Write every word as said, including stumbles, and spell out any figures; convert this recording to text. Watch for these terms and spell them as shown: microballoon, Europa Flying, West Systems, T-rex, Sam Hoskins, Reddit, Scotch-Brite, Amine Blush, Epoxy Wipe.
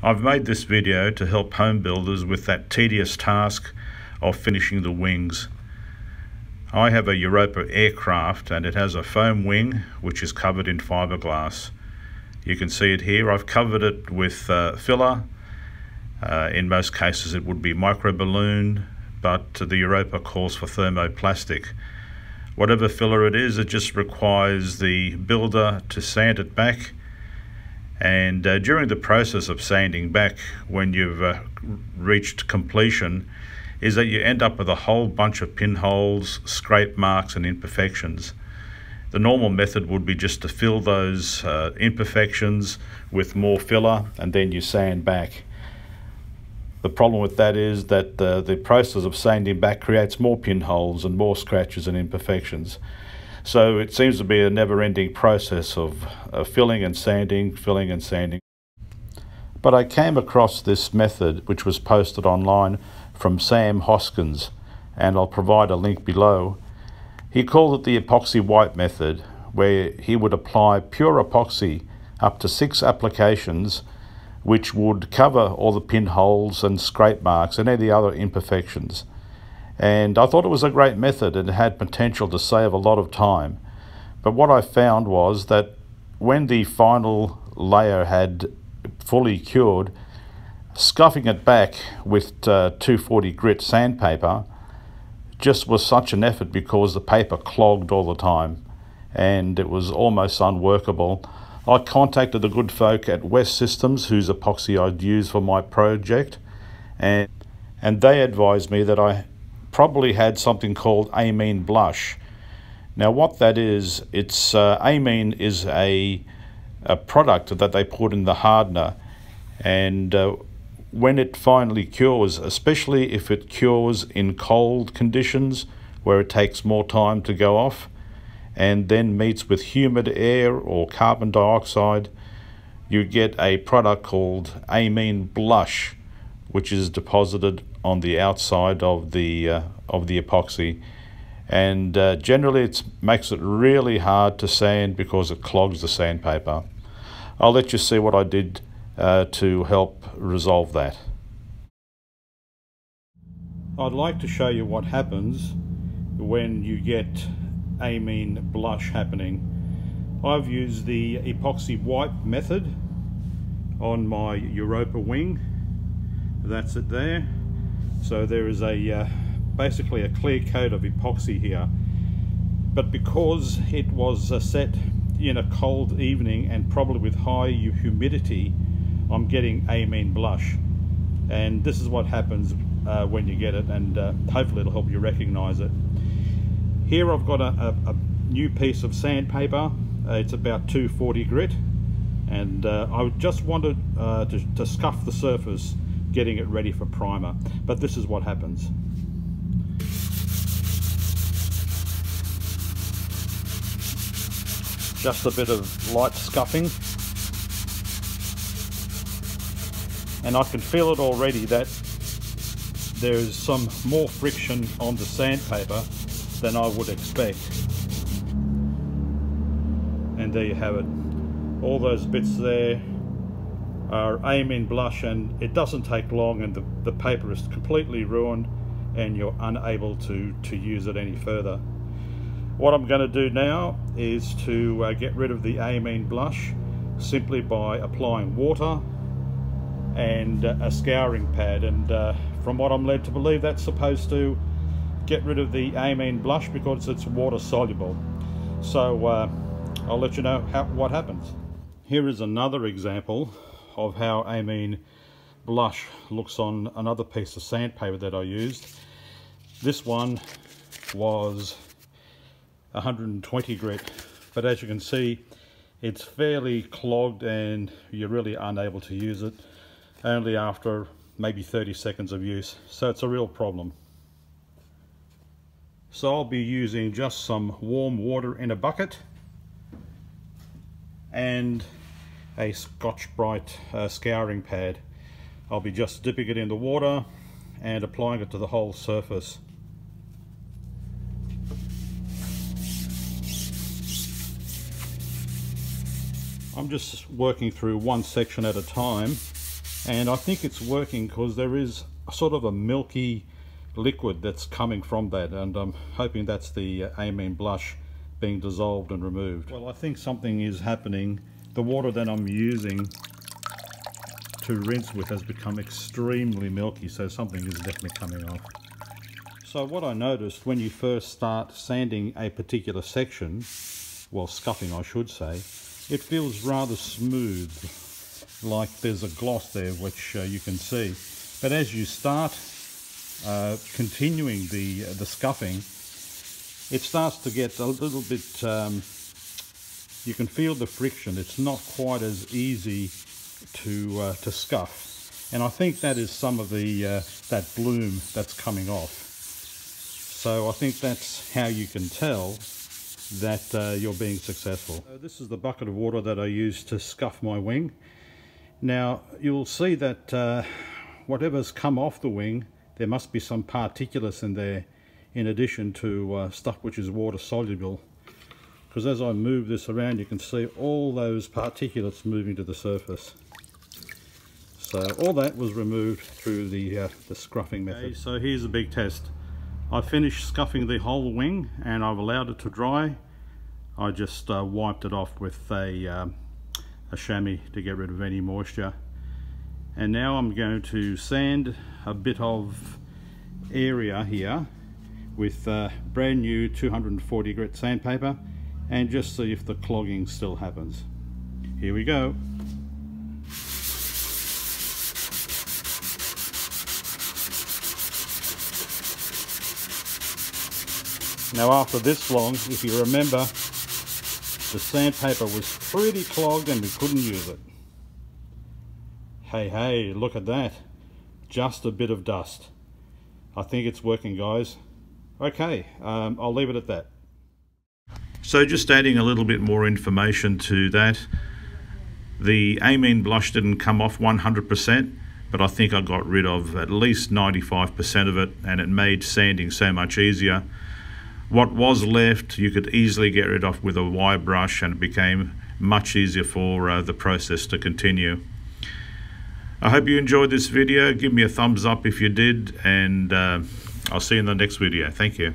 I've made this video to help home builders with that tedious task of finishing the wings. I have a Europa aircraft and it has a foam wing which is covered in fiberglass. You can see it here. I've covered it with uh, filler. Uh, in most cases it would be microballoon, but the Europa calls for thermoplastic. Whatever filler it is, it just requires the builder to sand it back, and uh, during the process of sanding back, when you've uh, reached completion, is that you end up with a whole bunch of pinholes, scrape marks and imperfections. The normal method would be just to fill those uh, imperfections with more filler and then you sand back. The problem with that is that uh, the process of sanding back creates more pinholes and more scratches and imperfections. So it seems to be a never-ending process of uh, filling and sanding, filling and sanding. But I came across this method, which was posted online from Sam Hoskins, and I'll provide a link below. He called it the epoxy wipe method, where he would apply pure epoxy up to six applications, which would cover all the pinholes and scrape marks and any other imperfections. And I thought it was a great method and it had potential to save a lot of time. But what I found was that when the final layer had fully cured, scuffing it back with uh, two forty grit sandpaper just was such an effort because the paper clogged all the time and it was almost unworkable. I contacted the good folk at West Systems, whose epoxy I'd used for my project, and, and they advised me that I probably had something called Amine Blush. Now what that is, it's uh, Amine is a, a product that they put in the hardener, and uh, when it finally cures, especially if it cures in cold conditions where it takes more time to go off, and then meets with humid air or carbon dioxide, you get a product called Amine Blush, which is deposited on the outside of the uh, of the epoxy, and uh, generally it makes it really hard to sand because it clogs the sandpaper. I'll let you see what I did uh, to help resolve that. I'd like to show you what happens when you get Amine Blush happening. I've used the epoxy wipe method on my Europa wing. That's it there. So there is a uh, basically a clear coat of epoxy here, but because it was uh, set in a cold evening and probably with high humidity, I'm getting Amine Blush, and this is what happens uh, when you get it, and uh, hopefully it'll help you recognize it. Here I've got a, a, a new piece of sandpaper. Uh, it's about two forty grit, and uh, I just wanted uh, to, to scuff the surface, getting it ready for primer, but this is what happens. Just a bit of light scuffing, and I can feel it already that there is some more friction on the sandpaper than I would expect. And there you have it. All those bits there are Amine Blush, and it doesn't take long, and the, the paper is completely ruined and you're unable to, to use it any further. What I'm going to do now is to uh, get rid of the Amine Blush simply by applying water and uh, a scouring pad, and uh, from what I'm led to believe, that's supposed to get rid of the Amine Blush because it's water soluble. So uh, I'll let you know how, what happens. Here is another example of how Amine Blush looks on another piece of sandpaper that I used. This one was one hundred twenty grit, but as you can see, it's fairly clogged and you're really unable to use it only after maybe thirty seconds of use, so it's a real problem. So I'll be using just some warm water in a bucket and a Scotch-Brite uh, scouring pad. I'll be just dipping it in the water and applying it to the whole surface. I'm just working through one section at a time And I think it's working because there is sort of a milky liquid that's coming from that, and I'm hoping that's the Amine Blush being dissolved and removed. Well, I think something is happening. The water that I'm using to rinse with has become extremely milky, so something is definitely coming off. So what I noticed when you first start sanding a particular section, well, scuffing I should say, it feels rather smooth, like there's a gloss there which uh, you can see. But as you start uh, continuing the, uh, the scuffing, it starts to get a little bit, um, you can feel the friction. It's not quite as easy to, uh, to scuff. And I think that is some of the, uh, that bloom that's coming off. So I think that's how you can tell that uh, you're being successful. So this is the bucket of water that I use to scuff my wing. Now you'll see that uh, whatever's come off the wing, there must be some particulates in there in addition to uh, stuff which is water soluble, because as I move this around you can see all those particulates moving to the surface. So all that was removed through the, uh, the scuffing method. Okay, so here's a big test. I finished scuffing the whole wing and I've allowed it to dry. I just uh, wiped it off with a, um, a chamois to get rid of any moisture. And now I'm going to sand a bit of area here with uh, brand new two hundred forty grit sandpaper and just see if the clogging still happens. Here we go. Now after this long, if you remember, the sandpaper was pretty clogged and we couldn't use it. Hey, hey, look at that. Just a bit of dust. I think it's working, guys. Okay, um, I'll leave it at that. So just adding a little bit more information to that. The Amine Blush didn't come off one hundred percent, but I think I got rid of at least ninety-five percent of it, and it made sanding so much easier. What was left, you could easily get rid of with a wire brush, and it became much easier for uh, the process to continue. I hope you enjoyed this video. Give me a thumbs up if you did, and uh, I'll see you in the next video. Thank you.